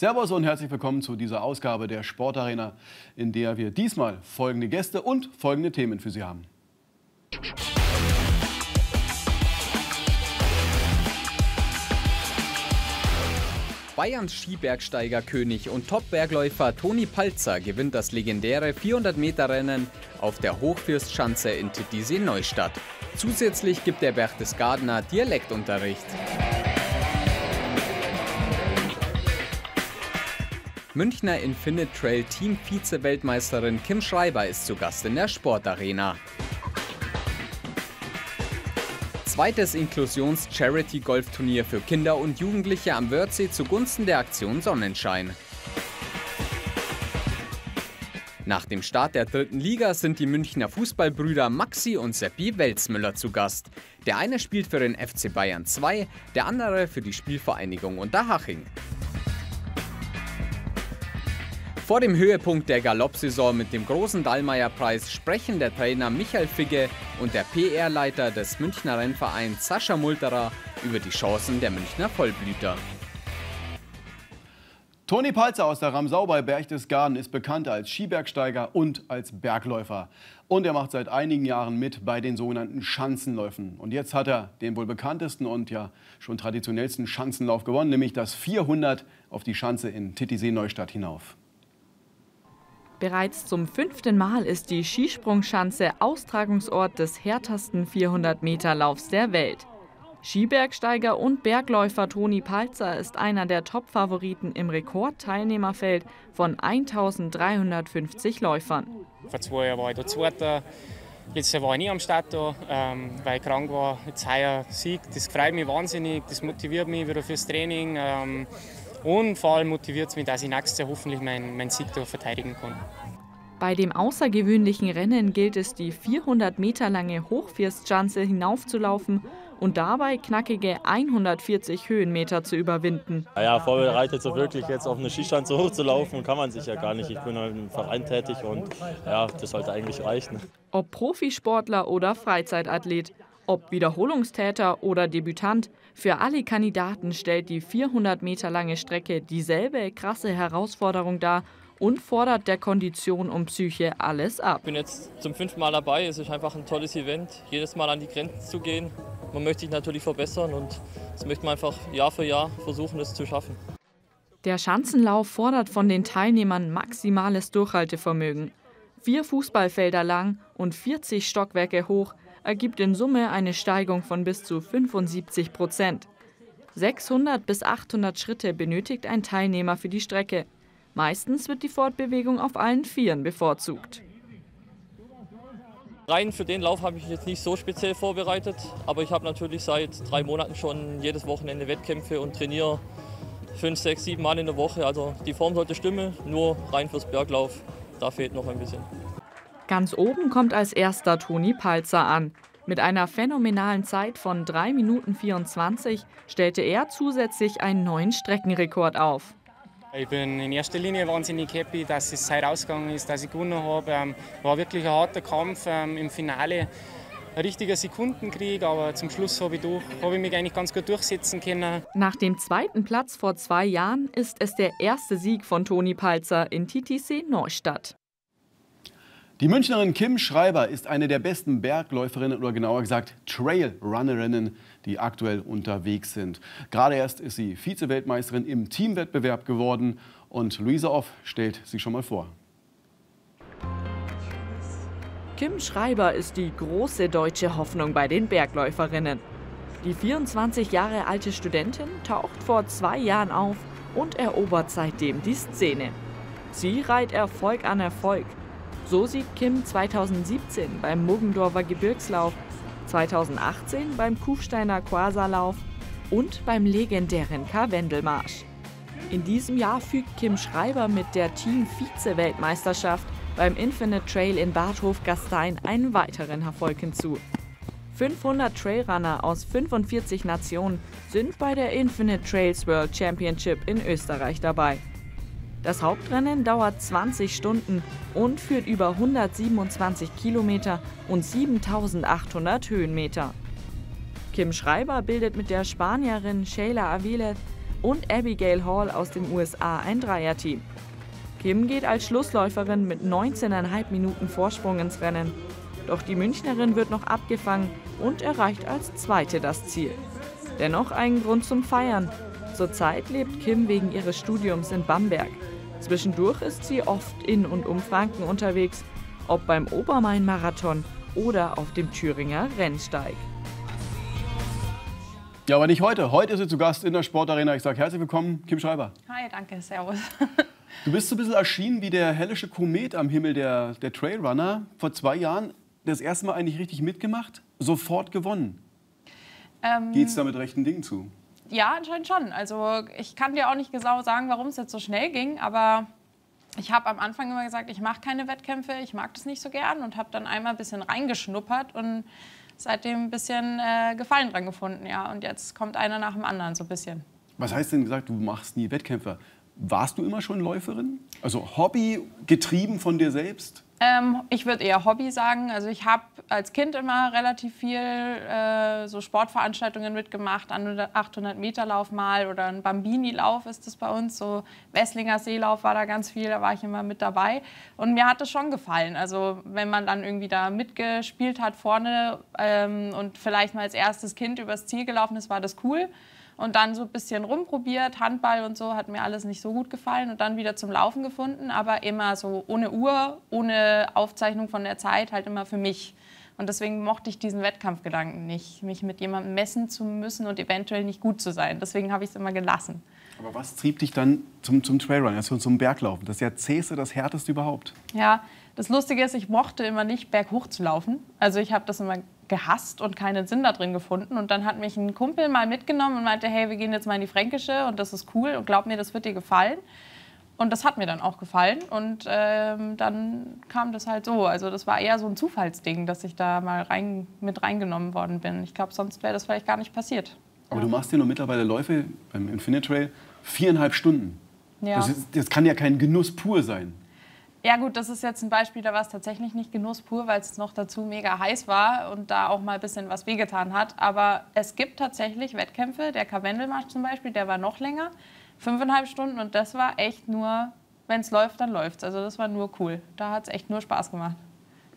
Servus und herzlich willkommen zu dieser Ausgabe der Sportarena, in der wir diesmal folgende Gäste und folgende Themen für Sie haben. Bayerns Skibergsteigerkönig und Top-Bergläufer Toni Palzer gewinnt das legendäre 400-Meter-Rennen auf der Hochfirstschanze in Titisee-Neustadt. Zusätzlich gibt der Berchtesgadener Dialektunterricht. Münchner Infinite Trail Team-Vize-Weltmeisterin Kim Schreiber ist zu Gast in der Sportarena. Zweites Inklusions-Charity-Golf-Turnier für Kinder und Jugendliche am Wörthsee zugunsten der Aktion Sonnenschein. Nach dem Start der dritten Liga sind die Münchner Fußballbrüder Maxi und Seppi Welzmüller zu Gast. Der eine spielt für den FC Bayern 2, der andere für die Spielvereinigung Unterhaching. Vor dem Höhepunkt der Galoppsaison mit dem großen Dallmayr-Preis sprechen der Trainer Michael Figge und der PR-Leiter des Münchner Rennvereins Sascha Multerer über die Chancen der Münchner Vollblüter. Toni Palzer aus der Ramsau bei Berchtesgaden ist bekannt als Skibergsteiger und als Bergläufer. Und er macht seit einigen Jahren mit bei den sogenannten Schanzenläufen. Und jetzt hat er den wohl bekanntesten und ja schon traditionellsten Schanzenlauf gewonnen, nämlich das 400 auf die Schanze in Titisee-Neustadt hinauf. Bereits zum 5. Mal ist die Skisprungschanze Austragungsort des härtesten 400-Meter-Laufs der Welt. Skibergsteiger und Bergläufer Toni Palzer ist einer der Top-Favoriten im Rekordteilnehmerfeld von 1350 Läufern. Vor 2 Jahren war ich der Zweite, letztes Jahr war ich nie am Start da, weil ich krank war. Jetzt heuer Sieg, das freut mich wahnsinnig, das motiviert mich wieder fürs Training. Und vor allem motiviert es mich, dass ich nächstes Jahr hoffentlich meinen Sieg da verteidigen kann. Bei dem außergewöhnlichen Rennen gilt es, die 400 Meter lange Hochfirstschanze hinaufzulaufen und dabei knackige 140 Höhenmeter zu überwinden. Ja, vorbereitet so wirklich jetzt auf eine Skischanze hochzulaufen, kann man sich ja gar nicht. Ich bin halt im Verein tätig und ja, das sollte eigentlich reichen. Ob Profisportler oder Freizeitathlet. Ob Wiederholungstäter oder Debütant, für alle Kandidaten stellt die 400 Meter lange Strecke dieselbe krasse Herausforderung dar und fordert der Kondition und Psyche alles ab. Ich bin jetzt zum 5. Mal dabei, es ist einfach ein tolles Event, jedes Mal an die Grenzen zu gehen. Man möchte sich natürlich verbessern und das möchte man einfach Jahr für Jahr versuchen, das zu schaffen. Der Schanzenlauf fordert von den Teilnehmern maximales Durchhaltevermögen. 4 Fußballfelder lang und 40 Stockwerke hoch, ergibt in Summe eine Steigung von bis zu 75%. 600 bis 800 Schritte benötigt ein Teilnehmer für die Strecke. Meistens wird die Fortbewegung auf allen 4 bevorzugt. Rein für den Lauf habe ich mich jetzt nicht so speziell vorbereitet, aber ich habe natürlich seit 3 Monaten schon jedes Wochenende Wettkämpfe und trainiere 5, 6, 7 Mal in der Woche. Also die Form sollte stimmen, nur rein fürs Berglauf, da fehlt noch ein bisschen. Ganz oben kommt als erster Toni Palzer an. Mit einer phänomenalen Zeit von 3 Minuten 24 stellte er zusätzlich einen neuen Streckenrekord auf. Ich bin in erster Linie wahnsinnig happy, dass es herausgegangen ist, dass ich gewonnen habe. War wirklich ein harter Kampf im Finale. Ein richtiger Sekundenkrieg, aber zum Schluss habe ich mich eigentlich ganz gut durchsetzen können. Nach dem 2. Platz vor 2 Jahren ist es der erste Sieg von Toni Palzer in Titisee-Neustadt. Die Münchnerin Kim Schreiber ist eine der besten Bergläuferinnen oder genauer gesagt Trailrunnerinnen, die aktuell unterwegs sind. Gerade erst ist sie Vize-Weltmeisterin im Teamwettbewerb geworden und Luisa Off stellt sie schon mal vor. Kim Schreiber ist die große deutsche Hoffnung bei den Bergläuferinnen. Die 24 Jahre alte Studentin taucht vor 2 Jahren auf und erobert seitdem die Szene. Sie reiht Erfolg an Erfolg. So sieg Kim 2017 beim Muggendorfer Gebirgslauf, 2018 beim Kufsteiner Quasalauf und beim legendären Karwendelmarsch. In diesem Jahr fügt Kim Schreiber mit der Team-Vize-Weltmeisterschaft beim Infinite Trail in Bad Hofgastein einen weiteren Erfolg hinzu. 500 Trailrunner aus 45 Nationen sind bei der Infinite Trails World Championship in Österreich dabei. Das Hauptrennen dauert 20 Stunden und führt über 127 Kilometer und 7800 Höhenmeter. Kim Schreiber bildet mit der Spanierin Shaila Avilés und Abigail Hall aus den USA ein Dreierteam. Kim geht als Schlussläuferin mit 19,5 Minuten Vorsprung ins Rennen. Doch die Münchnerin wird noch abgefangen und erreicht als Zweite das Ziel. Dennoch einen Grund zum Feiern. Zurzeit lebt Kim wegen ihres Studiums in Bamberg. Zwischendurch ist sie oft in und um Franken unterwegs, ob beim Obermain-Marathon oder auf dem Thüringer Rennsteig. Ja, aber nicht heute. Heute ist sie zu Gast in der Sportarena. Ich sage herzlich willkommen, Kim Schreiber. Hi, danke, servus. Du bist so ein bisschen erschienen wie der hellische Komet am Himmel der Trailrunner. Vor 2 Jahren das erste Mal eigentlich richtig mitgemacht, sofort gewonnen. Geht's da mit rechten Dingen zu? Ja, anscheinend schon. Also ich kann dir auch nicht genau sagen, warum es jetzt so schnell ging, aber ich habe am Anfang immer gesagt, ich mache keine Wettkämpfe, ich mag das nicht so gern und habe dann einmal ein bisschen reingeschnuppert und seitdem ein bisschen Gefallen dran gefunden. Ja. Und jetzt kommt einer nach dem anderen so ein bisschen. Was heißt denn gesagt, du machst nie Wettkämpfe? Warst du immer schon Läuferin? Also Hobby, getrieben von dir selbst? Ich würde eher Hobby sagen. Also ich habe als Kind immer relativ viel so Sportveranstaltungen mitgemacht, 800-Meter-Lauf mal oder ein Bambini-Lauf ist das bei uns. So Wesslinger Seelauf war da ganz viel, da war ich immer mit dabei. Und mir hat das schon gefallen. Also wenn man dann irgendwie da mitgespielt hat vorne und vielleicht mal als erstes Kind übers Ziel gelaufen ist, war das cool. Und dann so ein bisschen rumprobiert, Handball und so, hat mir alles nicht so gut gefallen. Und dann wieder zum Laufen gefunden, aber immer so ohne Uhr, ohne Aufzeichnung von der Zeit, halt immer für mich. Und deswegen mochte ich diesen Wettkampfgedanken nicht, mich mit jemandem messen zu müssen und eventuell nicht gut zu sein. Deswegen habe ich es immer gelassen. Aber was trieb dich dann zum Trailrun, also zum Berglaufen? Das ist ja zähste, das härteste überhaupt. Ja, das Lustige ist, ich mochte immer nicht, berghoch zu laufen. Also ich habe das immer gehasst und keinen Sinn da drin gefunden. Und dann hat mich ein Kumpel mal mitgenommen und meinte, hey, wir gehen jetzt mal in die Fränkische und das ist cool und glaub mir, das wird dir gefallen. Und das hat mir dann auch gefallen und dann kam das halt so. Also das war eher so ein Zufallsding, dass ich da mal mit reingenommen worden bin. Ich glaube, sonst wäre das vielleicht gar nicht passiert. Aber ja, du machst dir nur mittlerweile Läufe beim Infinite Trail 4,5 Stunden. Ja. Das kann ja kein Genuss pur sein. Ja gut, das ist jetzt ein Beispiel, da war es tatsächlich nicht Genuss pur, weil es noch dazu mega heiß war und da auch mal ein bisschen was wehgetan hat. Aber es gibt tatsächlich Wettkämpfe, der Karwendelmarsch zum Beispiel, der war noch länger, 5,5 Stunden und das war echt nur, wenn es läuft, dann läuft's. Also das war nur cool, da hat es echt nur Spaß gemacht.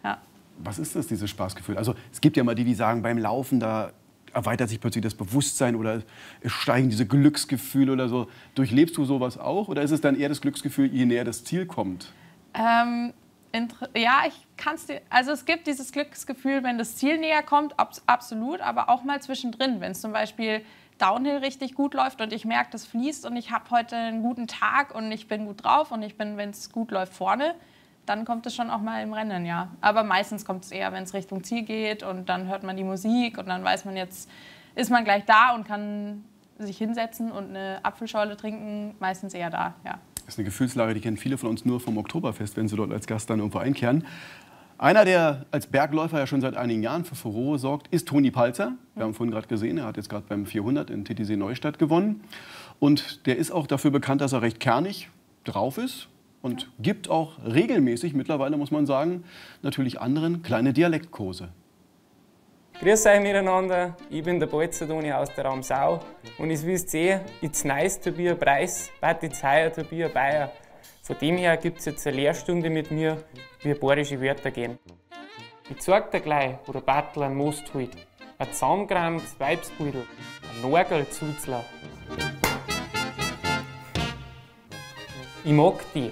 Ja. Was ist das, dieses Spaßgefühl? Also es gibt ja mal die, die sagen, beim Laufen, da erweitert sich plötzlich das Bewusstsein oder es steigen diese Glücksgefühle oder so. Durchlebst du sowas auch oder ist es dann eher das Glücksgefühl, je näher das Ziel kommt? Ja, ich kann's dir, also es gibt dieses Glücksgefühl, wenn das Ziel näher kommt, absolut, aber auch mal zwischendrin, wenn es zum Beispiel Downhill richtig gut läuft und ich merke, das fließt und ich habe heute einen guten Tag und ich bin gut drauf und ich bin, wenn es gut läuft, vorne, dann kommt es schon auch mal im Rennen, ja. Aber meistens kommt es eher, wenn es Richtung Ziel geht und dann hört man die Musik und dann weiß man, jetzt ist man gleich da und kann sich hinsetzen und eine Apfelschorle trinken, meistens eher da, ja. Das ist eine Gefühlslage, die kennen viele von uns nur vom Oktoberfest, wenn sie dort als Gast dann irgendwo einkehren. Einer, der als Bergläufer ja schon seit einigen Jahren für Furore sorgt, ist Toni Palzer. Wir haben vorhin gerade gesehen, er hat jetzt gerade beim 400 in Titisee-Neustadt gewonnen. Und der ist auch dafür bekannt, dass er recht kernig drauf ist und gibt auch regelmäßig, mittlerweile muss man sagen, natürlich anderen kleine Dialektkurse. Grüß euch miteinander, ich bin der Palzer Toni aus der Ramsau und ich wisst ihr, it's nice to be a Preis, but it's higher to be a Bayer. Von dem her gibt es jetzt eine Lehrstunde mit mir, wie bayerische Wörter gehen. Ich zeig dir gleich, wo der Bartel einen Most holt, ein zusammengeräumtes Weibsbüdel, ein Norgelzuzler. Ich mag dich.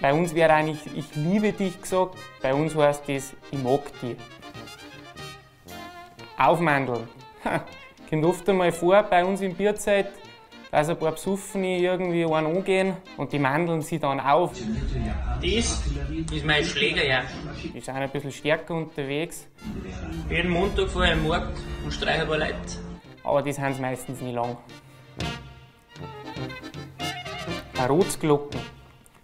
Bei uns wäre eigentlich ich liebe dich gesagt, bei uns heißt es ich mag dich. Aufmandeln. Kommt oft einmal vor bei uns in Bierzeit, dass ein paar Besoffene irgendwie einen angehen und die Mandeln sie dann auf. Das ist mein Schläger, ja. Die sind ein bisschen stärker unterwegs. Jeden Montag fahre ich am Markt und streiche ein paar Leute. Aber die sind meistens nicht lang. Eine Rotzglocken.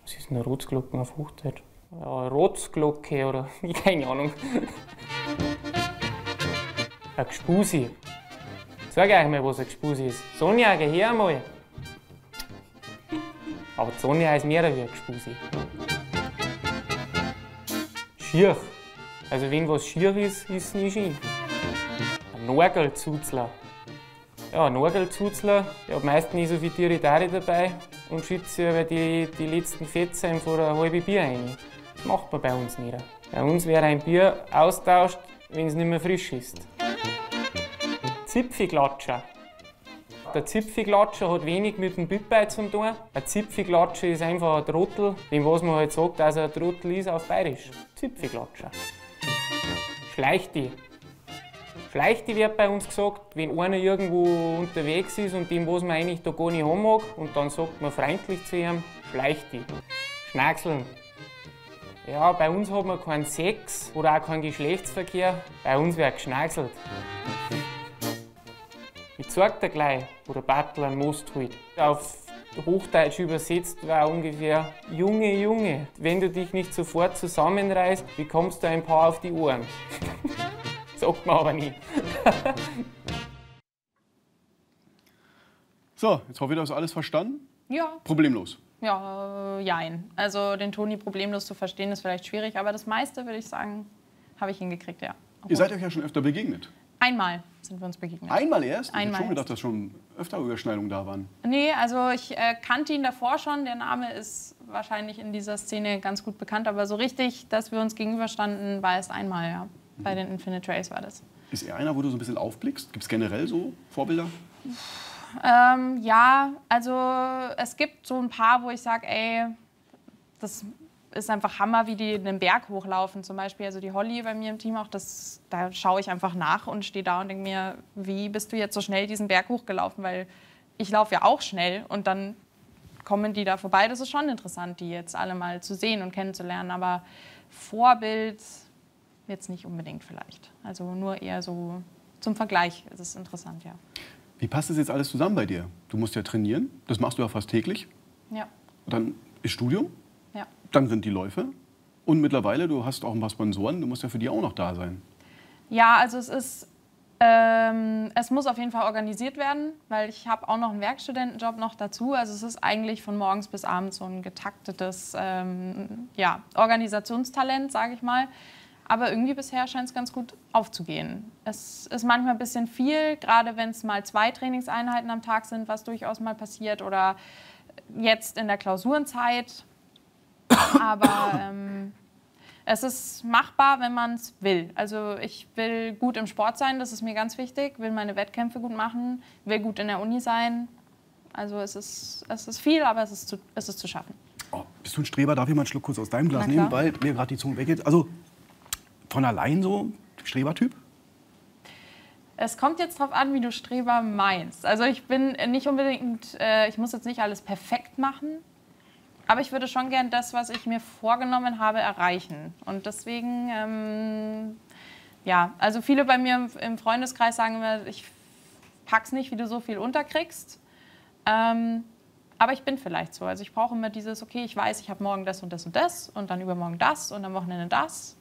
Was ist denn eine Rotzglocken auf Hochdeutsch? Eine Rotzglocke oder keine Ahnung. Ein Gspusi. Sag euch mal, was ein Gspusi ist. Sonja, geh her mal. Aber die Sonja ist mehr als ein Gspusi. Schirch. Also wenn was schirch ist, ist es nicht schön. Ein Norgelzuzler. Ja, Nagelzuzeln. Ich habe meistens isofitire Tare dabei und schütze die letzten Fetzen vor ein halbes Bier rein. Das macht man bei uns nicht. Bei uns wäre ein Bier austauscht, wenn es nicht mehr frisch ist. Zipfelklatscher. Der Zipfelklatscher hat wenig mit dem Büppei zu tun. Ein Zipfelklatscher ist einfach ein Trottel, dem was man halt sagt, dass er ein Trottel ist auf Bayerisch. Zipfelklatscher. Schleichti. Schleichti wird bei uns gesagt, wenn einer irgendwo unterwegs ist und dem, was man eigentlich da gar nicht haben mag, und dann sagt man freundlich zu ihm, Schleichti. Schnackseln. Ja, bei uns hat man keinen Sex oder auch keinen Geschlechtsverkehr. Bei uns wird geschnackselt. Ich zeig dir gleich, wo der Butler einen Most holt. Auf Hochdeutsch übersetzt war ungefähr, Junge, Junge, wenn du dich nicht sofort zusammenreißt, bekommst du ein paar auf die Ohren. Sagt man aber nie. So, jetzt hoffe ich, du hast alles verstanden. Ja. Problemlos. Ja, jein. Also den Toni problemlos zu verstehen ist vielleicht schwierig, aber das meiste, würde ich sagen, habe ich hingekriegt, ja. Obwohl. Ihr seid euch ja schon öfter begegnet. Einmal sind wir uns begegnet. Einmal erst? Einmal. Ich hätte schon gedacht, dass schon öfter Überschneidungen da waren. Nee, also ich kannte ihn davor schon. Der Name ist wahrscheinlich in dieser Szene ganz gut bekannt. Aber so richtig, dass wir uns gegenüberstanden, war es einmal, ja. Mhm. Bei den Infinite Trails war das. Ist er einer, wo du so ein bisschen aufblickst? Gibt es generell so Vorbilder? Ja, also es gibt so ein paar, wo ich sage, ey, das ist einfach Hammer, wie die einen Berg hochlaufen zum Beispiel. Also die Holly bei mir im Team auch, da schaue ich einfach nach und stehe da und denke mir, wie bist du jetzt so schnell diesen Berg hochgelaufen? Weil ich laufe ja auch schnell und dann kommen die da vorbei. Das ist schon interessant, die jetzt alle mal zu sehen und kennenzulernen. Aber Vorbild jetzt nicht unbedingt vielleicht. Also nur eher so zum Vergleich ist es interessant, ja. Wie passt das jetzt alles zusammen bei dir? Du musst ja trainieren, das machst du ja fast täglich. Ja. Dann ist Studium. Ja. Dann sind die Läufe und mittlerweile, du hast auch ein paar Sponsoren, du musst ja für die auch noch da sein. Ja, also es muss auf jeden Fall organisiert werden, weil ich habe auch noch einen Werkstudentenjob noch dazu. Also es ist eigentlich von morgens bis abends so ein getaktetes ja, Organisationstalent, sage ich mal. Aber irgendwie bisher scheint es ganz gut aufzugehen. Es ist manchmal ein bisschen viel, gerade wenn es mal 2 Trainingseinheiten am Tag sind, was durchaus mal passiert oder jetzt in der Klausurenzeit. Aber es ist machbar, wenn man es will. Also ich will gut im Sport sein, das ist mir ganz wichtig, will meine Wettkämpfe gut machen, will gut in der Uni sein. Also es ist viel, aber es ist zu schaffen. Oh, bist du ein Streber? Darf ich mal einen Schluck kurz aus deinem Glas nehmen, weil mir gerade die Zunge weggeht? Also von allein so Strebertyp? Es kommt jetzt darauf an, wie du Streber meinst. Also ich bin nicht unbedingt, ich muss jetzt nicht alles perfekt machen. Aber ich würde schon gern das, was ich mir vorgenommen habe, erreichen. Und deswegen, ja, also viele bei mir im Freundeskreis sagen immer, ich pack's nicht, wie du so viel unterkriegst. Aber ich bin vielleicht so. Also ich brauche immer dieses, okay, ich weiß, ich habe morgen das und das und das und dann übermorgen das und am Wochenende das.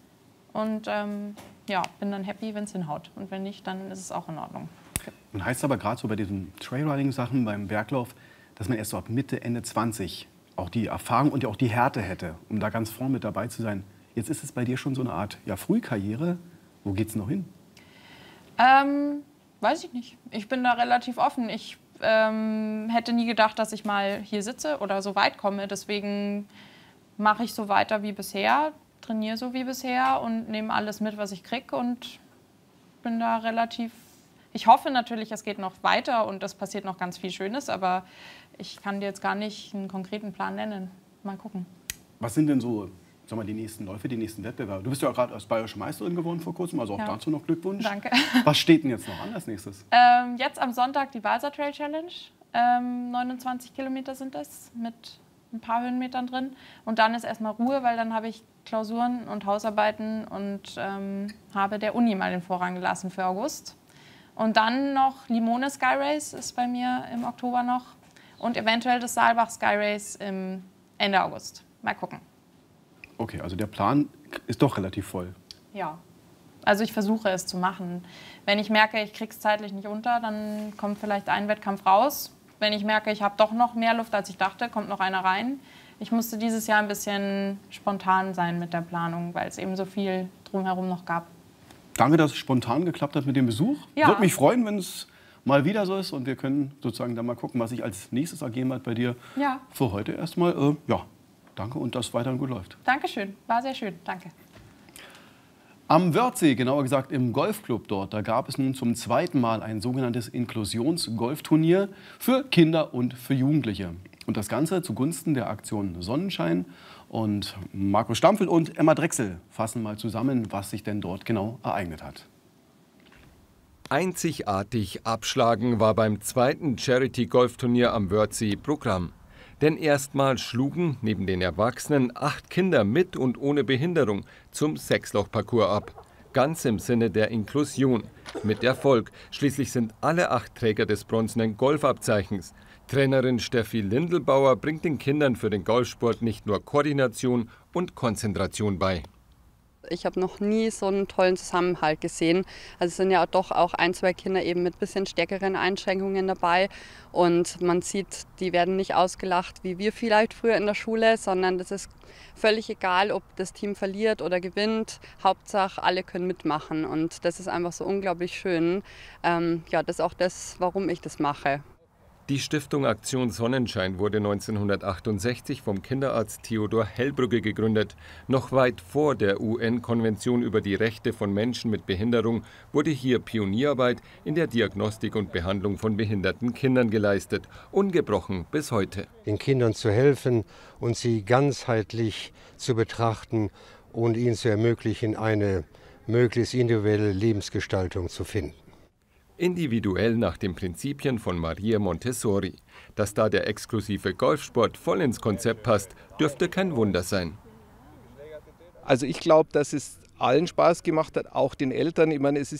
Und ja, bin dann happy, wenn es hinhaut. Und wenn nicht, dann ist es auch in Ordnung. Okay. Und heißt aber gerade so bei diesen Trailriding-Sachen, beim Berglauf, dass man erst so ab Mitte, Ende 20 auch die Erfahrung und ja auch die Härte hätte, um da ganz vorn mit dabei zu sein. Jetzt ist es bei dir schon so eine Art ja, Frühkarriere. Wo geht's noch hin? Weiß ich nicht. Ich bin da relativ offen. Ich hätte nie gedacht, dass ich mal hier sitze oder so weit komme. Deswegen mache ich so weiter wie bisher, trainiere so wie bisher und nehme alles mit, was ich kriege. Und bin da relativ... Ich hoffe natürlich, es geht noch weiter und es passiert noch ganz viel Schönes, aber ich kann dir jetzt gar nicht einen konkreten Plan nennen. Mal gucken. Was sind denn so, sag mal, die nächsten Läufe, die nächsten Wettbewerbe? Du bist ja gerade als bayerische Meisterin geworden vor kurzem, also auch ja, dazu noch Glückwunsch. Danke. Was steht denn jetzt noch an als nächstes? Jetzt am Sonntag die Balser Trail Challenge. 29 Kilometer sind das, mit ein paar Höhenmetern drin. Und dann ist erstmal Ruhe, weil dann habe ich Klausuren und Hausarbeiten und habe der Uni mal den Vorrang gelassen für August. Und dann noch Limone Sky Race ist bei mir im Oktober noch. Und eventuell das Saalbach Sky Race im Ende August. Mal gucken. Okay, also der Plan ist doch relativ voll. Ja, also ich versuche es zu machen. Wenn ich merke, ich krieg's zeitlich nicht unter, dann kommt vielleicht ein Wettkampf raus. Wenn ich merke, ich habe doch noch mehr Luft, als ich dachte, kommt noch einer rein. Ich musste dieses Jahr ein bisschen spontan sein mit der Planung, weil es eben so viel drumherum noch gab. Danke, dass es spontan geklappt hat mit dem Besuch. Ja. Würde mich freuen, wenn es mal wieder so ist. Und wir können sozusagen dann mal gucken, was sich als nächstes ergeben hat bei dir. Ja. Für heute erstmal. Ja, danke und dass es weiterhin gut läuft. Dankeschön, war sehr schön, danke. Am Wörthsee, genauer gesagt im Golfclub dort, da gab es nun zum zweiten Mal ein sogenanntes Inklusions-Golfturnier für Kinder und für Jugendliche. Und das Ganze zugunsten der Aktion Sonnenschein. Und Markus Stampfel und Emma Drechsel fassen mal zusammen, was sich denn dort genau ereignet hat. Einzigartig abschlagen war beim zweiten Charity-Golfturnier am Wörthsee Programm. Denn erstmals schlugen neben den Erwachsenen 8 Kinder mit und ohne Behinderung zum Sechsloch-Parcours ab. Ganz im Sinne der Inklusion. Mit Erfolg. Schließlich sind alle 8 Träger des bronzenen Golfabzeichens. Trainerin Steffi Lindelbauer bringt den Kindern für den Golfsport nicht nur Koordination und Konzentration bei. Ich habe noch nie so einen tollen Zusammenhalt gesehen. Also es sind ja doch auch 1, 2 Kinder eben mit ein bisschen stärkeren Einschränkungen dabei. Und man sieht, die werden nicht ausgelacht, wie wir vielleicht früher in der Schule, sondern das ist völlig egal, ob das Team verliert oder gewinnt. Hauptsache, alle können mitmachen. Und das ist einfach so unglaublich schön. Ja, das ist auch das, warum ich das mache. Die Stiftung Aktion Sonnenschein wurde 1968 vom Kinderarzt Theodor Hellbrügge gegründet. Noch weit vor der UN-Konvention über die Rechte von Menschen mit Behinderung wurde hier Pionierarbeit in der Diagnostik und Behandlung von behinderten Kindern geleistet, ungebrochen bis heute. Den Kindern zu helfen und sie ganzheitlich zu betrachten und ihnen zu ermöglichen, eine möglichst individuelle Lebensgestaltung zu finden. Individuell nach den Prinzipien von Maria Montessori. Dass da der exklusive Golfsport voll ins Konzept passt, dürfte kein Wunder sein. Also ich glaube, dass es allen Spaß gemacht hat, auch den Eltern. Ich meine, es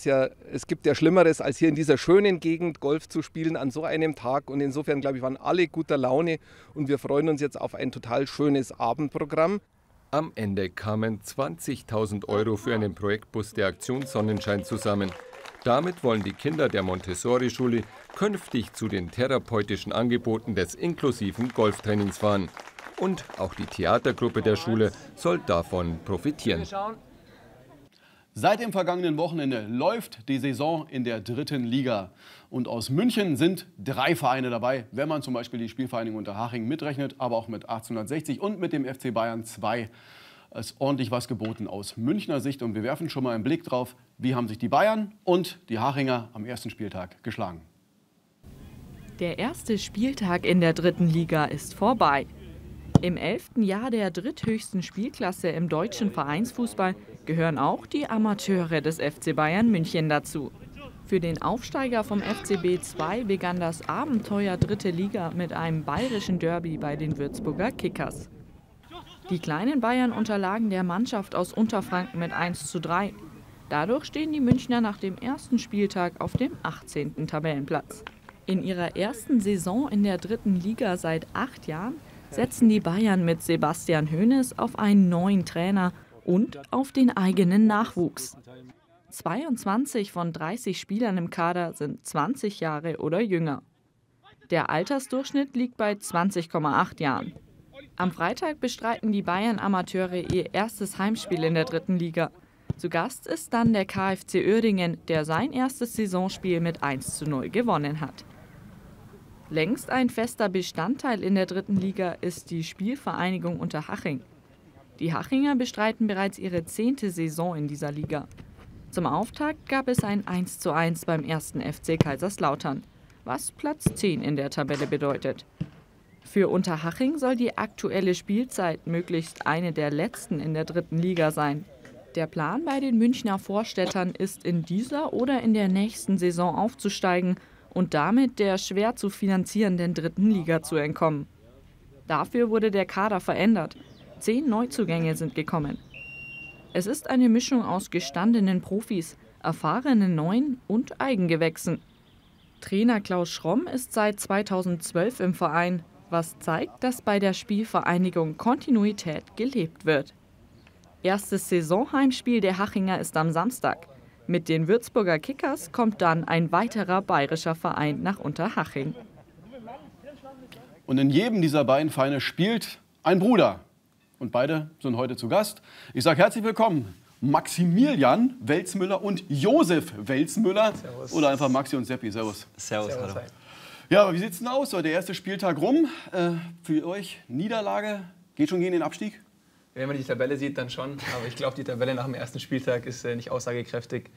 gibt ja Schlimmeres, als hier in dieser schönen Gegend Golf zu spielen an so einem Tag. Und insofern, glaube ich, waren alle guter Laune und wir freuen uns jetzt auf ein total schönes Abendprogramm. Am Ende kamen 20.000 € für einen Projektbus der Aktion Sonnenschein zusammen. Damit wollen die Kinder der Montessori-Schule künftig zu den therapeutischen Angeboten des inklusiven Golftrainings fahren. Und auch die Theatergruppe der Schule soll davon profitieren. Seit dem vergangenen Wochenende läuft die Saison in der 3. Liga. Und aus München sind 3 Vereine dabei, wenn man zum Beispiel die Spielvereinigung Unterhaching mitrechnet, aber auch mit 1860 und mit dem FC Bayern 2. Es ist ordentlich was geboten aus Münchner Sicht und wir werfen schon mal einen Blick drauf, wie haben sich die Bayern und die Hachinger am ersten Spieltag geschlagen. Der erste Spieltag in der 3. Liga ist vorbei. Im 11. Jahr der dritthöchsten Spielklasse im deutschen Vereinsfußball gehören auch die Amateure des FC Bayern München dazu. Für den Aufsteiger vom FC B2 begann das Abenteuer 3. Liga mit einem bayerischen Derby bei den Würzburger Kickers. Die kleinen Bayern unterlagen der Mannschaft aus Unterfranken mit 1:3. Dadurch stehen die Münchner nach dem ersten Spieltag auf dem 18. Tabellenplatz. In ihrer ersten Saison in der 3. Liga seit 8 Jahren setzen die Bayern mit Sebastian Hoeneß auf einen neuen Trainer und auf den eigenen Nachwuchs. 22 von 30 Spielern im Kader sind 20 Jahre oder jünger. Der Altersdurchschnitt liegt bei 20,8 Jahren. Am Freitag bestreiten die Bayern-Amateure ihr erstes Heimspiel in der 3. Liga. Zu Gast ist dann der KFC Uerdingen, der sein erstes Saisonspiel mit 1:0 gewonnen hat. Längst ein fester Bestandteil in der 3. Liga ist die Spielvereinigung Unterhaching. Die Hachinger bestreiten bereits ihre 10. Saison in dieser Liga. Zum Auftakt gab es ein 1:1 beim 1. FC Kaiserslautern, was Platz 10 in der Tabelle bedeutet. Für Unterhaching soll die aktuelle Spielzeit möglichst eine der letzten in der 3. Liga sein. Der Plan bei den Münchner Vorstädtern ist, in dieser oder in der nächsten Saison aufzusteigen und damit der schwer zu finanzierenden 3. Liga zu entkommen. Dafür wurde der Kader verändert. 10 Neuzugänge sind gekommen. Es ist eine Mischung aus gestandenen Profis, erfahrenen Neuen und Eigengewächsen. Trainer Klaus Schromm ist seit 2012 im Verein, was zeigt, dass bei der Spielvereinigung Kontinuität gelebt wird. Erstes Saisonheimspiel der Hachinger ist am Samstag. Mit den Würzburger Kickers kommt dann ein weiterer bayerischer Verein nach Unterhaching. Und in jedem dieser beiden Vereine spielt ein Bruder. Und beide sind heute zu Gast. Ich sage herzlich willkommen Maximilian Welzmüller und Josef Welzmüller. Servus. Oder einfach Maxi und Seppi. Servus. Servus, hallo. Ja, aber wie sieht es denn aus? Der erste Spieltag rum. Für euch Niederlage. Geht schon gegen den Abstieg? Wenn man die Tabelle sieht, dann schon. Aber ich glaube, die Tabelle nach dem ersten Spieltag ist nicht aussagekräftig.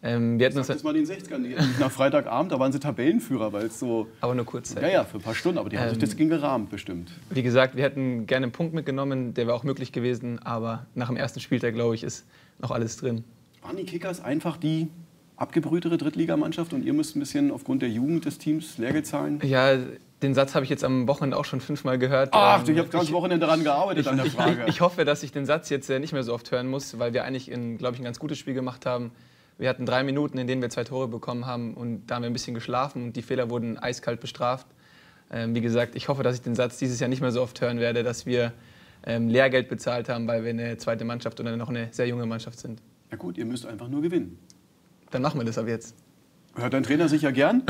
Wir hatten uns jetzt mal den 60ern nach Freitagabend, da waren sie Tabellenführer, weil es so... Aber nur kurzzeitig. Ja, ja, für ein paar Stunden, aber die haben sich das gerahmt bestimmt. Wie gesagt, wir hätten gerne einen Punkt mitgenommen, der wäre auch möglich gewesen, aber nach dem ersten Spieltag, glaube ich, ist noch alles drin. Waren die Kickers einfach die abgebrühtere Drittligamannschaft und ihr müsst ein bisschen aufgrund der Jugend des Teams Lehrgeld zahlen? Ja, den Satz habe ich jetzt am Wochenende auch schon 5-mal gehört. Ach, ich habe das ganze Wochenende daran gearbeitet an der Frage. Ich hoffe, dass ich den Satz jetzt nicht mehr so oft hören muss, weil wir eigentlich, glaube ich, ein ganz gutes Spiel gemacht haben. Wir hatten 3 Minuten, in denen wir 2 Tore bekommen haben und da haben wir ein bisschen geschlafen und die Fehler wurden eiskalt bestraft. Wie gesagt, ich hoffe, dass ich den Satz dieses Jahr nicht mehr so oft hören werde, dass wir Lehrgeld bezahlt haben, weil wir eine zweite Mannschaft oder noch eine sehr junge Mannschaft sind. Na gut, ihr müsst einfach nur gewinnen. Dann machen wir das ab jetzt. Hört dein Trainer sicher gern.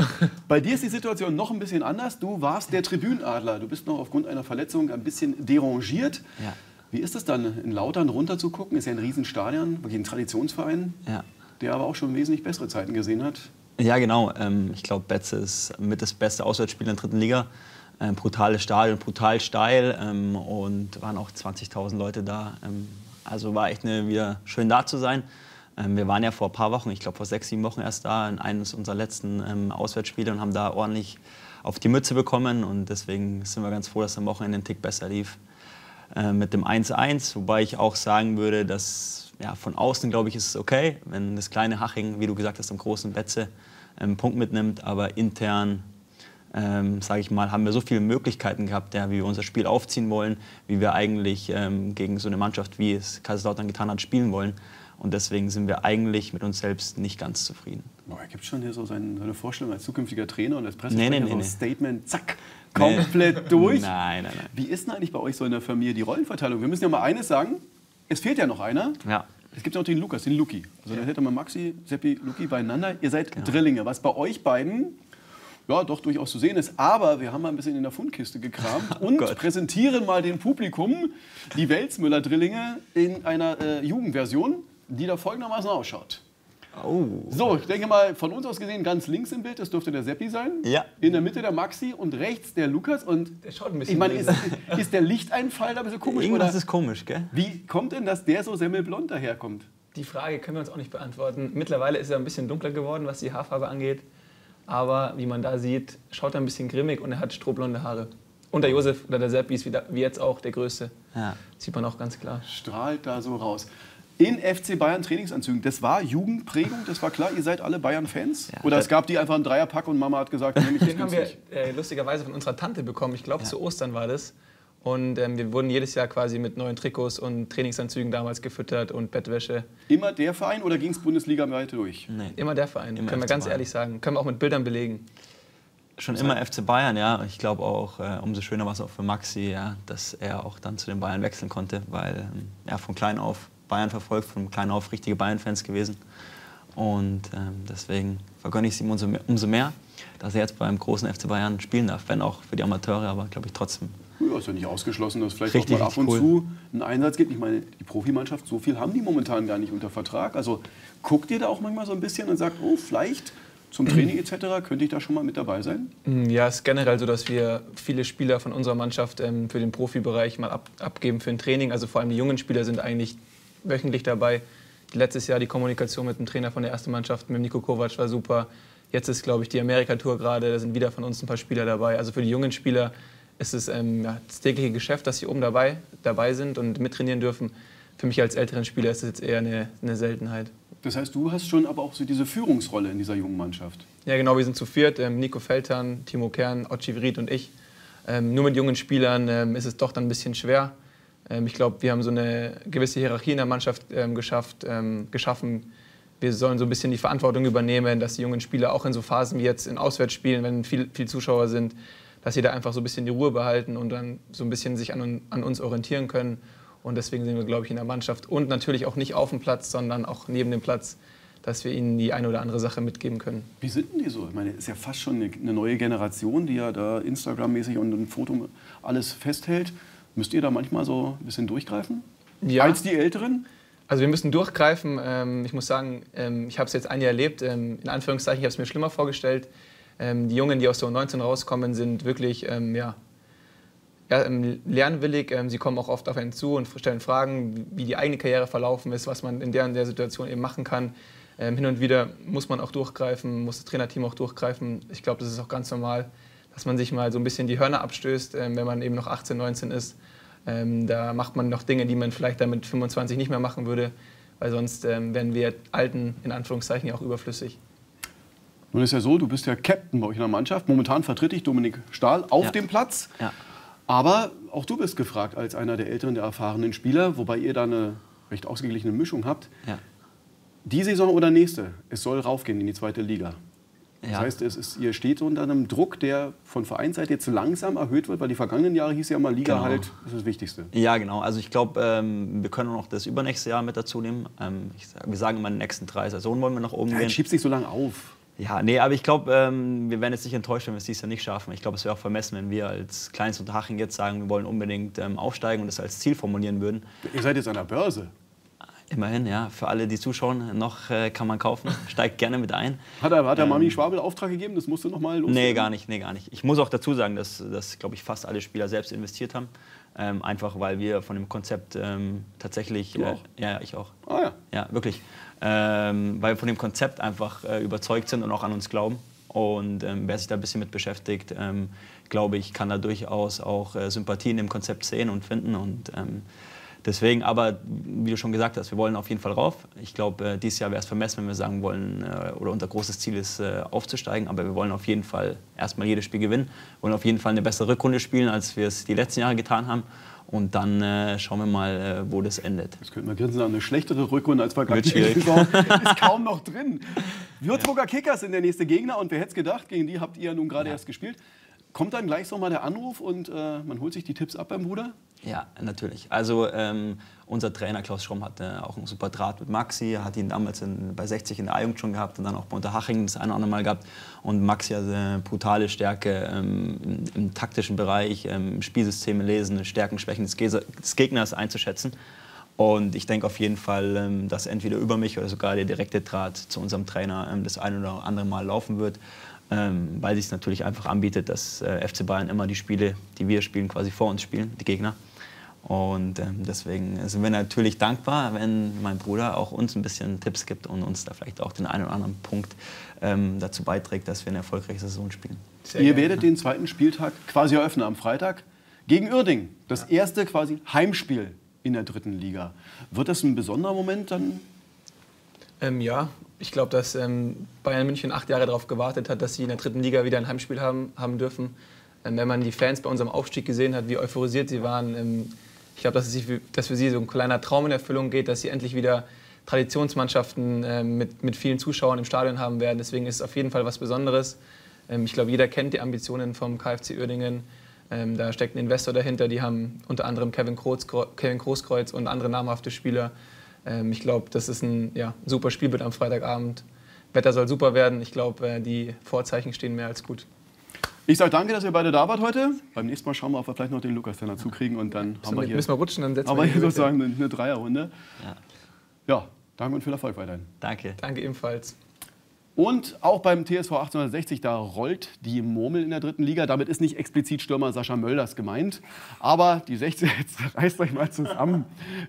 Bei dir ist die Situation noch ein bisschen anders. Du warst der Tribünenadler. Du bist noch aufgrund einer Verletzung ein bisschen derangiert. Ja. Wie ist es dann, in Lautern runterzugucken? Ist ja ein Riesenstadion, wirklich ein Traditionsverein. Ja. Der aber auch schon wesentlich bessere Zeiten gesehen hat. Ja, genau. Ich glaube, Betze ist mit das beste Auswärtsspiel in der dritten Liga. Brutales Stadion, brutal steil und waren auch 20.000 Leute da. Also war echt wieder schön da zu sein. Wir waren ja vor ein paar Wochen, ich glaube vor 6, 7 Wochen erst da, in eines unserer letzten Auswärtsspiele und haben da ordentlich auf die Mütze bekommen. Und deswegen sind wir ganz froh, dass am Wochenende ein Tick besser lief mit dem 1:1. Wobei ich auch sagen würde, dass... Ja, von außen, glaube ich, ist es okay, wenn das kleine Haching, wie du gesagt hast, am großen Betze einen Punkt mitnimmt. Aber intern, sage ich mal, haben wir so viele Möglichkeiten gehabt, ja, wie wir unser Spiel aufziehen wollen, wie wir eigentlich gegen so eine Mannschaft, wie es Kaiserslautern getan hat, spielen wollen. Und deswegen sind wir eigentlich mit uns selbst nicht ganz zufrieden. Boah, er gibt schon hier so seine Vorstellung als zukünftiger Trainer und als Pressesprecher, so ein Statement, zack, komplett durch. Nein, nein, nein. Wie ist denn eigentlich bei euch so in der Familie die Rollenverteilung? Wir müssen ja mal eines sagen. Es fehlt ja noch einer. Ja. Es gibt ja noch den Lukas, den Luki. Also da hätte man Maxi, Seppi, Luki beieinander. Ihr seid genau Drillinge, was bei euch beiden ja doch durchaus zu sehen ist. Aber wir haben mal ein bisschen in der Fundkiste gekramt und präsentieren mal dem Publikum die Welzmüller-Drillinge in einer Jugendversion, die da folgendermaßen ausschaut. Oh. So, ich denke mal, von uns aus gesehen, ganz links im Bild, das dürfte der Seppi sein. Ja. In der Mitte der Maxi und rechts der Lukas. Und der schaut ein bisschen, ich meine, ist der Lichteinfall da ein bisschen komisch? Irgendwas oder? Ist komisch, gell? Wie kommt denn, dass der so semmelblond daherkommt? Die Frage können wir uns auch nicht beantworten. Mittlerweile ist er ein bisschen dunkler geworden, was die Haarfarbe angeht. Aber wie man da sieht, schaut er ein bisschen grimmig und er hat strohblonde Haare. Und der Josef oder der Seppi ist wie jetzt auch der Größte. Ja. Das sieht man auch ganz klar. Strahlt da so raus. In FC Bayern Trainingsanzügen, das war Jugendprägung, das war klar, ihr seid alle Bayern-Fans? Ja, oder es gab die einfach einen Dreierpack und Mama hat gesagt, nehme ich den haben wir lustigerweise von unserer Tante bekommen, ich glaube ja, zu Ostern war das. Und wir wurden jedes Jahr quasi mit neuen Trikots und Trainingsanzügen damals gefüttert und Bettwäsche. Immer der Verein oder ging es Bundesliga weiter durch? Nee. Immer der Verein, immer können wir ganz ehrlich sagen, können wir auch mit Bildern belegen. Schon immer FC Bayern, ja. Ich glaube auch, umso schöner war es auch für Maxi, ja, dass er auch dann zu den Bayern wechseln konnte, weil er von klein auf Bayern verfolgt, von klein auf richtige Bayern-Fans gewesen. Und deswegen vergönne ich es ihm umso mehr, dass er jetzt beim großen FC Bayern spielen darf. Wenn auch für die Amateure, aber glaube ich trotzdem. Ja, ist ja nicht ausgeschlossen, dass es vielleicht richtig, auch mal ab und zu einen Einsatz gibt. Ich meine, die Profimannschaft, so viel haben die momentan gar nicht unter Vertrag. Also guckt ihr da auch manchmal so ein bisschen und sagt, oh, vielleicht zum Training etc. könnte ich da schon mal mit dabei sein? Ja, es ist generell so, dass wir viele Spieler von unserer Mannschaft für den Profibereich mal abgeben für ein Training. Also vor allem die jungen Spieler sind eigentlich wöchentlich dabei. Letztes Jahr die Kommunikation mit dem Trainer von der ersten Mannschaft, mit Nico Kovac, war super. Jetzt ist, glaube ich, die Amerika-Tour gerade, da sind wieder von uns ein paar Spieler dabei. Also für die jungen Spieler ist es das tägliche Geschäft, dass sie oben dabei sind und mittrainieren dürfen. Für mich als älteren Spieler ist das jetzt eher eine Seltenheit. Das heißt, du hast schon aber auch so diese Führungsrolle in dieser jungen Mannschaft. Ja genau, wir sind zu viert, Nico Feldherrn, Timo Kern, Ochi Virid und ich. Nur mit jungen Spielern ist es doch dann ein bisschen schwer. Ich glaube, wir haben so eine gewisse Hierarchie in der Mannschaft geschaffen. Wir sollen so ein bisschen die Verantwortung übernehmen, dass die jungen Spieler auch in so Phasen wie jetzt in Auswärtsspielen, wenn viel Zuschauer sind, dass sie da einfach so ein bisschen die Ruhe behalten und dann so ein bisschen sich an uns orientieren können. Und deswegen sind wir, glaube ich, in der Mannschaft und natürlich auch nicht auf dem Platz, sondern auch neben dem Platz, dass wir ihnen die eine oder andere Sache mitgeben können. Wie sind denn die so? Ich meine, es ist ja fast schon eine neue Generation, die ja da Instagram-mäßig und ein Foto alles festhält. Müsst ihr da manchmal so ein bisschen durchgreifen? Ja. Als die Älteren? Also wir müssen durchgreifen. Ich muss sagen, ich habe es jetzt ein Jahr erlebt. In Anführungszeichen, ich habe es mir schlimmer vorgestellt. Die Jungen, die aus der U19 rauskommen, sind wirklich lernwillig. Sie kommen auch oft auf einen zu und stellen Fragen, wie die eigene Karriere verlaufen ist, was man in der Situation eben machen kann. Hin und wieder muss man auch durchgreifen, muss das Trainerteam auch durchgreifen. Ich glaube, das ist auch ganz normal, dass man sich mal so ein bisschen die Hörner abstößt, wenn man eben noch 18, 19 ist. Da macht man noch Dinge, die man vielleicht dann mit 25 nicht mehr machen würde, weil sonst wären wir Alten in Anführungszeichen ja auch überflüssig. Nun ist ja so, du bist ja Captain bei euch in der Mannschaft. Momentan vertritt dich Dominik Stahl auf dem Platz. Ja. Aber auch du bist gefragt als einer der älteren, der erfahrenen Spieler, wobei ihr da eine recht ausgeglichene Mischung habt. Ja. Die Saison oder nächste, es soll raufgehen in die zweite Liga. Ja. Das heißt, ihr steht unter einem Druck, der von Vereinsseite jetzt langsam erhöht wird, weil die vergangenen Jahre hieß ja immer, Liga halt ist das Wichtigste. Ja, genau. Also ich glaube, wir können auch noch das übernächste Jahr mit dazu nehmen. Wir sagen immer, in den nächsten 3 Saisonen wollen wir nach oben gehen. Schiebst dich so lange auf. Ja, nee, aber ich glaube, wir werden jetzt nicht enttäuscht, wenn wir es dieses Jahr nicht schaffen. Ich glaube, es wäre auch vermessen, wenn wir als kleines Unterhaching jetzt sagen, wir wollen unbedingt aufsteigen und das als Ziel formulieren würden. Ihr seid jetzt an der Börse. Immerhin, ja. Für alle, die zuschauen, noch kann man kaufen. Steigt gerne mit ein. Hat der Mami Schwabel Auftrag gegeben? Das musst du noch mal loswerden? Nee, gar nicht, nee, gar nicht. Ich muss auch dazu sagen, dass glaube ich, fast alle Spieler selbst investiert haben. Einfach, weil wir von dem Konzept tatsächlich... Du auch? Ja, ich auch. Ah ja. Ja, wirklich. Weil wir von dem Konzept einfach überzeugt sind und auch an uns glauben. Und wer sich da ein bisschen mit beschäftigt, glaube ich, kann da durchaus auch Sympathien im Konzept sehen und finden. Und deswegen, aber wie du schon gesagt hast, wir wollen auf jeden Fall rauf. Ich glaube, dieses Jahr wäre es vermessen, wenn wir sagen wollen, oder unser großes Ziel ist, aufzusteigen. Aber wir wollen auf jeden Fall erstmal jedes Spiel gewinnen. Wir wollen auf jeden Fall eine bessere Rückrunde spielen, als wir es die letzten Jahre getan haben. Und dann schauen wir mal, wo das endet. Das könnte man grinsen, eine schlechtere Rückrunde als wir gerade ist kaum noch drin. Würzburger Kickers sind der nächste Gegner. Und wer hätte es gedacht, gegen die habt ihr ja nun gerade erst gespielt. Kommt dann gleich noch mal der Anruf und man holt sich die Tipps ab beim Bruder? Ja, natürlich. Also unser Trainer Klaus Schromm hatte auch einen super Draht mit Maxi. Er hat ihn damals bei 60 in der A-Jugend schon gehabt und dann auch bei Unterhaching das eine oder andere Mal gehabt. Und Maxi hat eine brutale Stärke im taktischen Bereich, Spielsysteme lesen, Stärken, Schwächen des Gegners einzuschätzen. Und ich denke auf jeden Fall, dass entweder über mich oder sogar der direkte Draht zu unserem Trainer das ein oder andere Mal laufen wird. Weil sich natürlich einfach anbietet, dass FC Bayern immer die Spiele, die wir spielen, quasi vor uns spielen, die Gegner. Und deswegen sind wir natürlich dankbar, wenn mein Bruder auch uns ein bisschen Tipps gibt und uns da vielleicht auch den einen oder anderen Punkt dazu beiträgt, dass wir eine erfolgreiche Saison spielen. Ihr werdet den zweiten Spieltag quasi eröffnen am Freitag gegen Uerdingen. Das erste quasi Heimspiel in der dritten Liga. Wird das ein besonderer Moment dann? Ja. Ich glaube, dass Bayern München 8 Jahre darauf gewartet hat, dass sie in der dritten Liga wieder ein Heimspiel haben dürfen. Wenn man die Fans bei unserem Aufstieg gesehen hat, wie euphorisiert sie waren, ich glaube, dass für sie so ein kleiner Traum in Erfüllung geht, dass sie endlich wieder Traditionsmannschaften mit vielen Zuschauern im Stadion haben werden. Deswegen ist es auf jeden Fall was Besonderes. Ich glaube, jeder kennt die Ambitionen vom KFC Uerdingen. Da steckt ein Investor dahinter. Die haben unter anderem Kevin Großkreuz und andere namhafte Spieler. Ich glaube, das ist ein super Spielbild am Freitagabend. Wetter soll super werden. Ich glaube, die Vorzeichen stehen mehr als gut. Ich sage danke, dass ihr beide da wart heute. Beim nächsten Mal schauen wir, ob wir vielleicht noch den Lukas dann dazu kriegen. Und dann haben wir hier, müssen wir rutschen, dann setzen wir hier sozusagen eine Dreierrunde. Ja, danke und viel Erfolg weiterhin. Danke. Danke ebenfalls. Und auch beim TSV 1860, da rollt die Murmel in der dritten Liga. Damit ist nicht explizit Stürmer Sascha Mölders gemeint. Aber die 60er, jetzt reißt euch mal zusammen.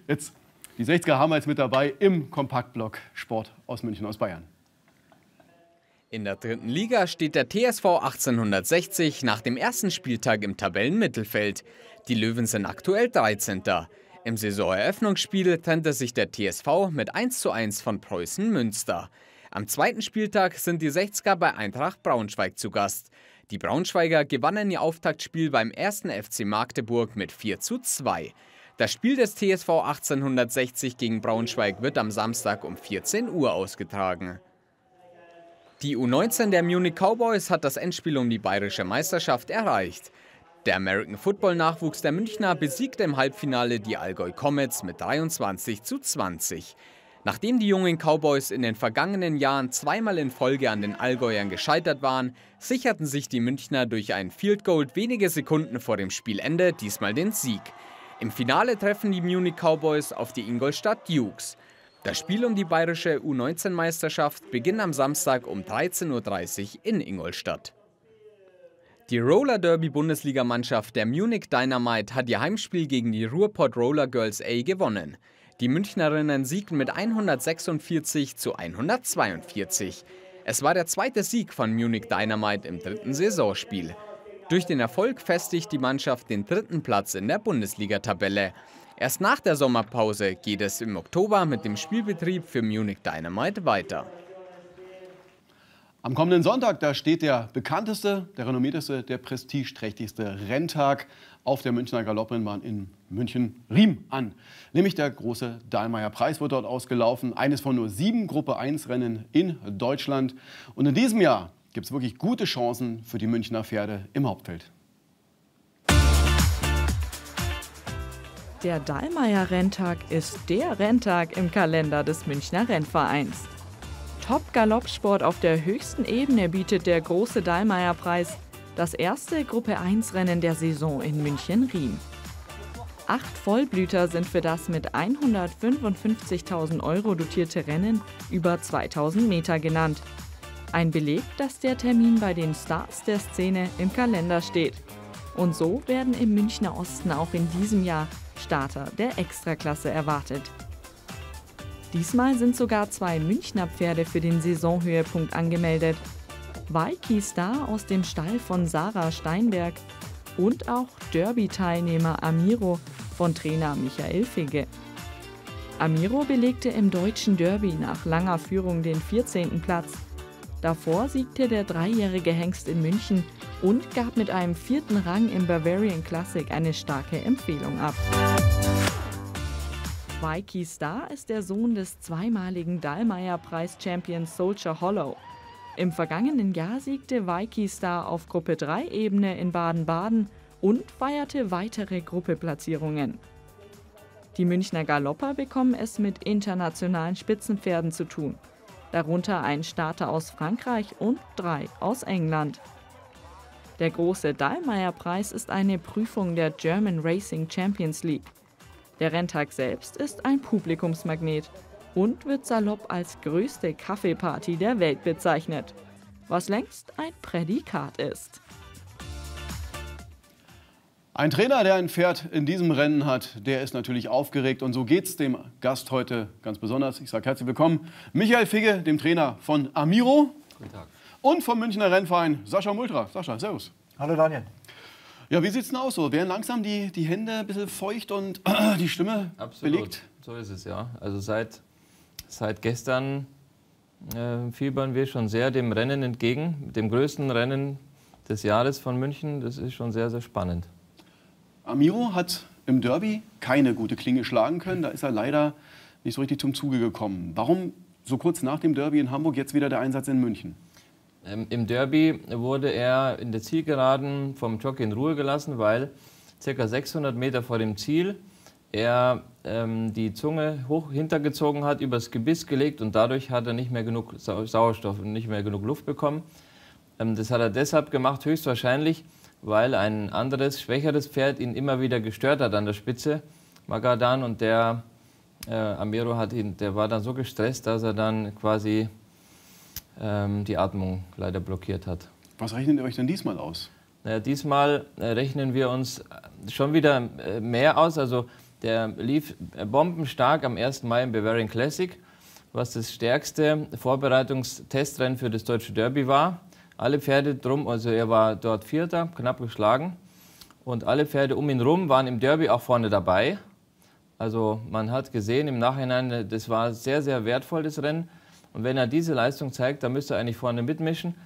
Jetzt... Die 60er haben wir jetzt mit dabei im Kompaktblock Sport aus München, aus Bayern. In der dritten Liga steht der TSV 1860 nach dem ersten Spieltag im Tabellenmittelfeld. Die Löwen sind aktuell 13. Im Saisoneröffnungsspiel trennte sich der TSV mit 1:1 von Preußen Münster. Am zweiten Spieltag sind die 60er bei Eintracht Braunschweig zu Gast. Die Braunschweiger gewannen ihr Auftaktspiel beim 1. FC Magdeburg mit 4:2. Das Spiel des TSV 1860 gegen Braunschweig wird am Samstag um 14 Uhr ausgetragen. Die U19 der Munich Cowboys hat das Endspiel um die bayerische Meisterschaft erreicht. Der American Football Nachwuchs der Münchner besiegte im Halbfinale die Allgäu Comets mit 23:20. Nachdem die jungen Cowboys in den vergangenen Jahren zweimal in Folge an den Allgäuern gescheitert waren, sicherten sich die Münchner durch ein Field Goal wenige Sekunden vor dem Spielende diesmal den Sieg. Im Finale treffen die Munich Cowboys auf die Ingolstadt Dukes. Das Spiel um die bayerische U19-Meisterschaft beginnt am Samstag um 13:30 Uhr in Ingolstadt. Die Roller-Derby-Bundesligamannschaft der Munich Dynamite hat ihr Heimspiel gegen die Ruhrpott Roller Girls A gewonnen. Die Münchnerinnen siegten mit 146:142. Es war der zweite Sieg von Munich Dynamite im dritten Saisonspiel. Durch den Erfolg festigt die Mannschaft den dritten Platz in der Bundesliga-Tabelle. Erst nach der Sommerpause geht es im Oktober mit dem Spielbetrieb für Munich Dynamite weiter. Am kommenden Sonntag, da steht der bekannteste, der renommierteste, der prestigeträchtigste Renntag auf der Münchner Galopprennbahn in München-Riem an. Nämlich der große Dallmayr-Preis wird dort ausgelaufen. Eines von nur 7 Gruppe-1-Rennen in Deutschland. Und in diesem Jahr gibt es wirklich gute Chancen für die Münchner Pferde im Hauptfeld. Der Dallmayr-Renntag ist der Renntag im Kalender des Münchner Rennvereins. Top-Galoppsport auf der höchsten Ebene bietet der große Dallmayr-Preis, das erste Gruppe-1-Rennen der Saison in München-Riem. 8 Vollblüter sind für das mit 155.000 € dotierte Rennen über 2000 Meter genannt. Ein Beleg, dass der Termin bei den Stars der Szene im Kalender steht. Und so werden im Münchner Osten auch in diesem Jahr Starter der Extraklasse erwartet. Diesmal sind sogar 2 Münchner Pferde für den Saisonhöhepunkt angemeldet. Waikis Star aus dem Stall von Sarah Steinberg und auch Derby-Teilnehmer Amiro von Trainer Michael Figge. Amiro belegte im deutschen Derby nach langer Führung den 14. Platz. Davor siegte der 3-jährige Hengst in München und gab mit einem 4. Rang im Bavarian Classic eine starke Empfehlung ab. Waikis Star ist der Sohn des zweimaligen Dallmayr-Preis-Champions Soldier Hollow. Im vergangenen Jahr siegte Waikis Star auf Gruppe-3-Ebene in Baden-Baden und feierte weitere Gruppeplatzierungen. Die Münchner Galopper bekommen es mit internationalen Spitzenpferden zu tun. Darunter ein Starter aus Frankreich und 3 aus England. Der große Dallmayr-Preis ist eine Prüfung der German Racing Champions League. Der Renntag selbst ist ein Publikumsmagnet und wird salopp als größte Kaffeeparty der Welt bezeichnet, was längst ein Prädikat ist. Ein Trainer, der ein Pferd in diesem Rennen hat, der ist natürlich aufgeregt. Und so geht es dem Gast heute ganz besonders. Ich sage herzlich willkommen Michael Figge, dem Trainer von Amiro. Guten Tag. Und vom Münchner Rennverein Sascha Multerer. Sascha, servus. Hallo Daniel. Ja, wie sieht's denn aus so? Werden langsam die Hände ein bisschen feucht und die Stimme absolut belegt? So ist es, ja. Also seit gestern fiebern wir schon sehr dem Rennen entgegen, dem größten Rennen des Jahres von München. Das ist schon sehr, sehr spannend. Amiro hat im Derby keine gute Klinge schlagen können. Da ist er leider nicht so richtig zum Zuge gekommen. Warum so kurz nach dem Derby in Hamburg jetzt wieder der Einsatz in München? Im Derby wurde er in der Zielgeraden vom Jockey in Ruhe gelassen, weil ca. 600 Meter vor dem Ziel er die Zunge hoch hintergezogen hat, übers Gebiss gelegt und dadurch hat er nicht mehr genug Sauerstoff und nicht mehr genug Luft bekommen. Das hat er deshalb gemacht, höchstwahrscheinlich, weil ein anderes, schwächeres Pferd ihn immer wieder gestört hat an der Spitze, Magadan. Und der Amiro war dann so gestresst, dass er dann quasi die Atmung leider blockiert hat. Was rechnet ihr euch denn diesmal aus? Naja, diesmal rechnen wir uns schon wieder mehr aus. Also der lief bombenstark am 1. Mai im Bavarian Classic, was das stärkste Vorbereitungstestrennen für das deutsche Derby war. Alle Pferde drum, also er war dort 4., knapp geschlagen. Und alle Pferde um ihn rum waren im Derby auch vorne dabei. Also man hat gesehen im Nachhinein, das war sehr, sehr wertvoll, das Rennen. Und wenn er diese Leistung zeigt, dann müsste er eigentlich vorne mitmischen.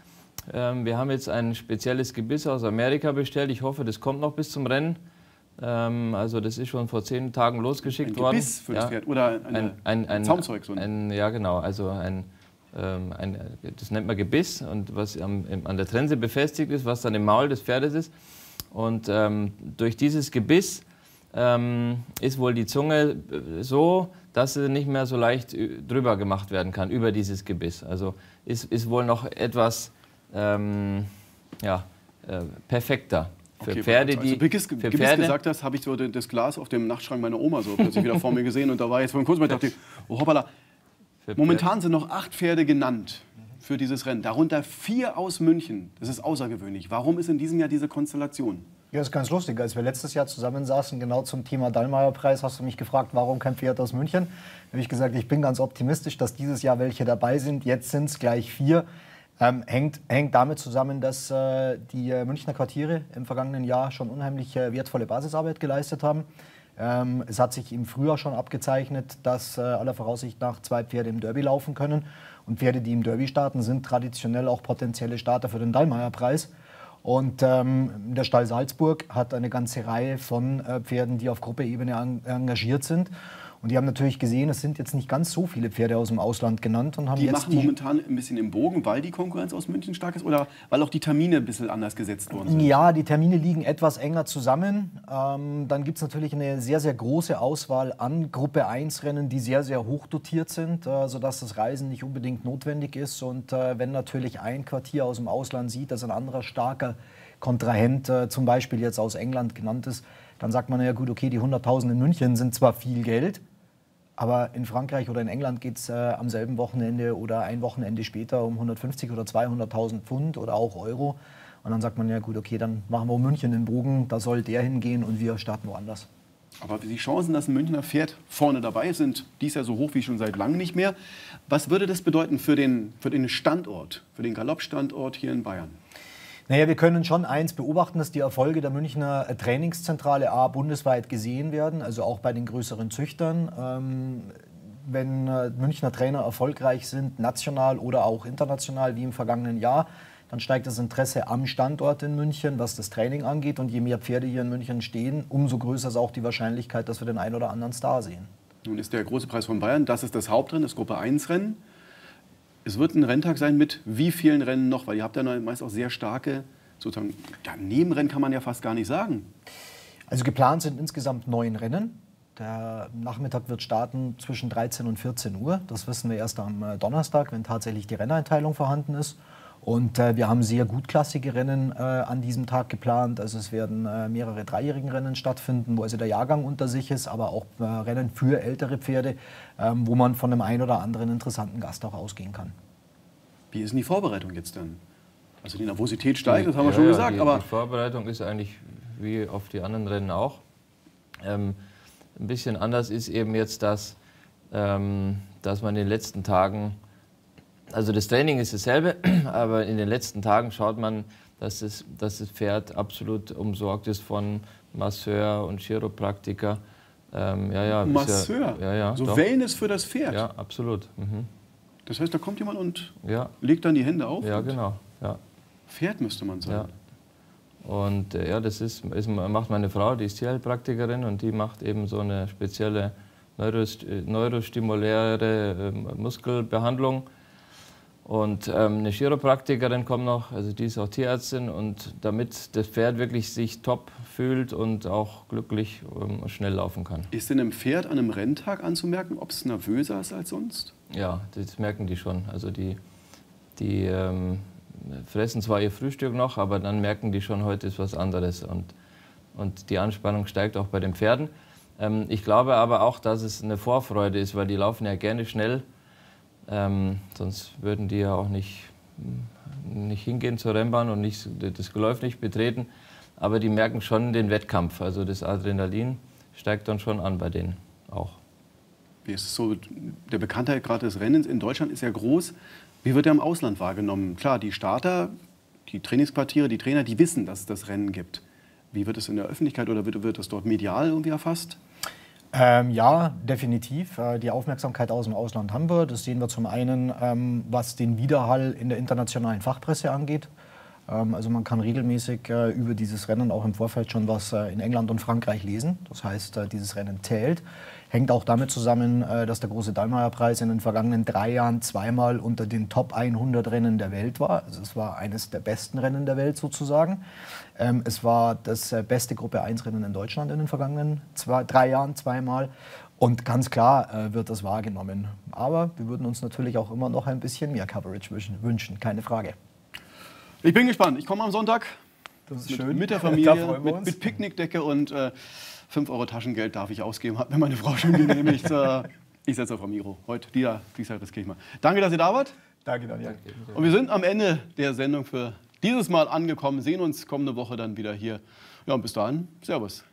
Wir haben jetzt ein spezielles Gebiss aus Amerika bestellt. Ich hoffe, das kommt noch bis zum Rennen. Also das ist schon vor 10 Tagen losgeschickt worden. Ein Gebiss für das Pferd oder ein Zaumzeug? So ja, genau. Also das nennt man Gebiss, und was an der Trense befestigt ist, was dann im Maul des Pferdes ist. Und durch dieses Gebiss ist wohl die Zunge so, dass sie nicht mehr so leicht drüber gemacht werden kann, über dieses Gebiss. Also ist wohl noch etwas perfekter. Für okay, Pferde, die. Als du Gebiss gesagt hast, habe ich so das Glas auf dem Nachtschrank meiner Oma so plötzlich wieder vor mir gesehen. Und da war jetzt vor kurzem, ich dachte, oh hoppala, Momentan sind noch 8 Pferde genannt für dieses Rennen, darunter 4 aus München. Das ist außergewöhnlich. Warum ist in diesem Jahr diese Konstellation? Ja, das ist ganz lustig. Als wir letztes Jahr zusammensaßen, genau zum Thema Dallmayr-Preis, hast du mich gefragt, warum kein Pferd aus München? Da habe ich gesagt, ich bin ganz optimistisch, dass dieses Jahr welche dabei sind. Jetzt sind es gleich 4. Hängt damit zusammen, dass die Münchner Quartiere im vergangenen Jahr schon unheimlich wertvolle Basisarbeit geleistet haben. Es hat sich im Frühjahr schon abgezeichnet, dass aller Voraussicht nach 2 Pferde im Derby laufen können. Und Pferde, die im Derby starten, sind traditionell auch potenzielle Starter für den Dallmayr-Preis. Und der Stall Salzburg hat eine ganze Reihe von Pferden, die auf Gruppeebene engagiert sind. Und die haben natürlich gesehen, es sind jetzt nicht ganz so viele Pferde aus dem Ausland genannt. Und haben die jetzt machen momentan ein bisschen im Bogen, weil die Konkurrenz aus München stark ist oder weil auch die Termine ein bisschen anders gesetzt worden sind? Ja, die Termine liegen etwas enger zusammen. Dann gibt es natürlich eine sehr, sehr große Auswahl an Gruppe-1-Rennen, die sehr, sehr hoch dotiert sind, sodass das Reisen nicht unbedingt notwendig ist. Und wenn natürlich ein Quartier aus dem Ausland sieht, dass ein anderer starker Kontrahent zum Beispiel jetzt aus England genannt ist, dann sagt man ja gut, okay, die 100.000 in München sind zwar viel Geld, aber in Frankreich oder in England geht es am selben Wochenende oder ein Wochenende später um 150 oder 200.000 Pfund oder auch Euro. Und dann sagt man ja gut, okay, dann machen wir München den Bogen, da soll der hingehen und wir starten woanders. Aber die Chancen, dass ein Münchner Pferd vorne dabei sind, die ist ja so hoch wie schon seit langem nicht mehr. Was würde das bedeuten für den Standort, für den Galoppstandort hier in Bayern? Naja, wir können schon eins beobachten, dass die Erfolge der Münchner Trainingszentrale A bundesweit gesehen werden, also auch bei den größeren Züchtern. Wenn Münchner Trainer erfolgreich sind, national oder auch international, wie im vergangenen Jahr, dann steigt das Interesse am Standort in München, was das Training angeht. Und je mehr Pferde hier in München stehen, umso größer ist auch die Wahrscheinlichkeit, dass wir den einen oder anderen Star sehen. Nun ist der Große Preis von Bayern, das ist das Hauptrennen, das Gruppe-1-Rennen. Es wird ein Renntag sein mit wie vielen Rennen noch? Weil ihr habt ja meist auch sehr starke, sozusagen, ja, Nebenrennen kann man ja fast gar nicht sagen. Also geplant sind insgesamt 9 Rennen. Der Nachmittag wird starten zwischen 13 und 14 Uhr. Das wissen wir erst am Donnerstag, wenn tatsächlich die Renneinteilung vorhanden ist. Und wir haben sehr gutklassige Rennen an diesem Tag geplant. Also es werden mehrere dreijährigen Rennen stattfinden, wo also der Jahrgang unter sich ist, aber auch Rennen für ältere Pferde, wo man von dem einen oder anderen interessanten Gast auch ausgehen kann. Wie ist denn die Vorbereitung jetzt dann? Also die Nervosität steigt, das haben wir schon gesagt. Die Vorbereitung ist eigentlich wie auf die anderen Rennen auch. Ein bisschen anders ist eben jetzt das, dass man in den letzten Tagen, also das Training ist dasselbe, aber in den letzten Tagen schaut man, dass das Pferd absolut umsorgt ist von Masseur und Chiropraktiker. Masseur? Ja, so doch. Wellness für das Pferd? Ja, absolut. Mhm. Das heißt, da kommt jemand und legt dann die Hände auf? Ja, genau. Ja. Pferd müsste man sagen. Ja. Und das macht meine Frau, die ist Tierheilpraktikerin und die macht eben so eine spezielle neurostimuläre Muskelbehandlung. Und eine Chiropraktikerin kommt noch, also die ist auch Tierärztin. Und damit das Pferd wirklich sich top fühlt und auch glücklich schnell laufen kann. Ist denn dem Pferd an einem Renntag anzumerken, ob es nervöser ist als sonst? Ja, das merken die schon. Also die fressen zwar ihr Frühstück noch, aber dann merken die schon, heute ist was anderes. Und die Anspannung steigt auch bei den Pferden. Ich glaube aber auch, dass es eine Vorfreude ist, weil die laufen ja gerne schnell. Sonst würden die ja auch nicht hingehen zur Rennbahn und nicht, das Geläuf nicht betreten. Aber die merken schon den Wettkampf. Also das Adrenalin steigt dann schon an bei denen auch. Wie ist es so, der Bekanntheit gerade des Rennens in Deutschland ist ja groß. Wie wird er im Ausland wahrgenommen? Klar, die Starter, die Trainingsquartiere, die Trainer, die wissen, dass es das Rennen gibt. Wie wird es in der Öffentlichkeit oder wird das dort medial irgendwie erfasst? Ja, definitiv. Die Aufmerksamkeit aus dem Ausland haben wir. Das sehen wir zum einen, was den Widerhall in der internationalen Fachpresse angeht. Also man kann regelmäßig über dieses Rennen auch im Vorfeld schon was in England und Frankreich lesen. Das heißt, dieses Rennen zählt. Hängt auch damit zusammen, dass der große Dallmayr-Preis in den vergangenen 3 Jahren zweimal unter den Top 100 Rennen der Welt war. Also es war eines der besten Rennen der Welt sozusagen. Es war das beste Gruppe 1 Rennen in Deutschland in den vergangenen 3 Jahren zweimal. Und ganz klar wird das wahrgenommen. Aber wir würden uns natürlich auch immer noch ein bisschen mehr Coverage wünschen, keine Frage. Ich bin gespannt. Ich komme am Sonntag. Das ist schön. Mit der Familie, mit Picknickdecke und 5 Euro Taschengeld darf ich ausgeben, hat mir meine Frau schon genehmigt. Ich setze auf Amiro. Heute, dieser riskiere ich mal. Danke, dass ihr da wart. Danke, Daniel. Und wir sind am Ende der Sendung für dieses Mal angekommen. Sehen uns kommende Woche dann wieder hier. Ja, und bis dahin, Servus.